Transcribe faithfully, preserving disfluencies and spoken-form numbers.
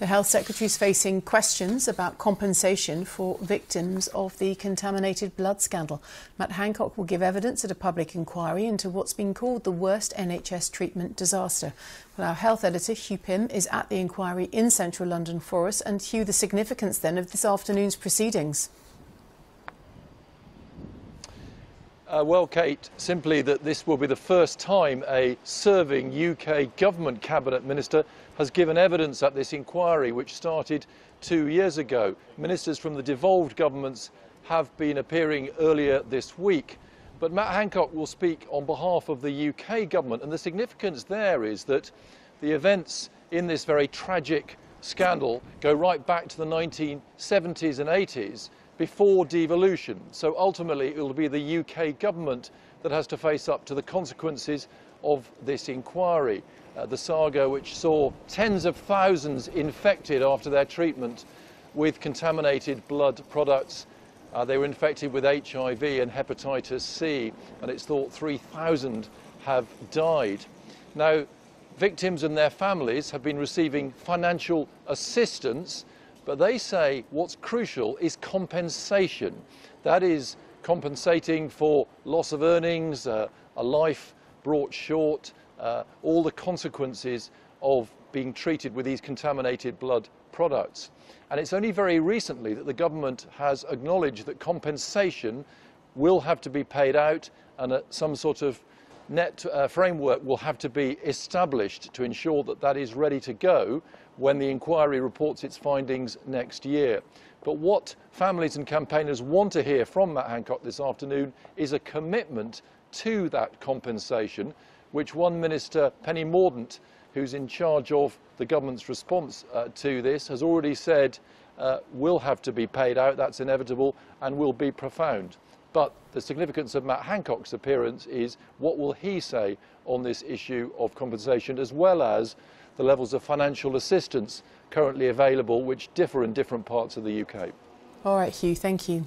The Health Secretary is facing questions about compensation for victims of the contaminated blood scandal. Matt Hancock will give evidence at a public inquiry into what's been called the worst N H S treatment disaster. Well, our health editor, Hugh Pym, is at the inquiry in central London for us. And Hugh, the significance then of this afternoon's proceedings. Uh, well, Kate, simply that this will be the first time a serving U K government cabinet minister has given evidence at this inquiry, which started two years ago. Ministers from the devolved governments have been appearing earlier this week. But Matt Hancock will speak on behalf of the U K government, and the significance there is that the events in this very tragic scandal go right back to the nineteen seventies and eighties. Before devolution. So ultimately it will be the U K government that has to face up to the consequences of this inquiry. Uh, the saga which saw tens of thousands infected after their treatment with contaminated blood products. Uh, they were infected with H I V and Hepatitis C, and it's thought three thousand have died. Now, victims and their families have been receiving financial assistance, but they say what's crucial is compensation. That is, compensating for loss of earnings, uh, a life brought short, uh, all the consequences of being treated with these contaminated blood products. And it's only very recently that the government has acknowledged that compensation will have to be paid out, and uh, some sort of net uh, framework will have to be established to ensure that that is ready to go when the inquiry reports its findings next year. But what families and campaigners want to hear from Matt Hancock this afternoon is a commitment to that compensation, which one minister, Penny Mordaunt, who's in charge of the government's response uh, to this, has already said uh, will have to be paid out. That's inevitable and will be profound. But the significance of Matt Hancock's appearance is what will he say on this issue of compensation, as well as the levels of financial assistance currently available, which differ in different parts of the U K. All right, Hugh, thank you.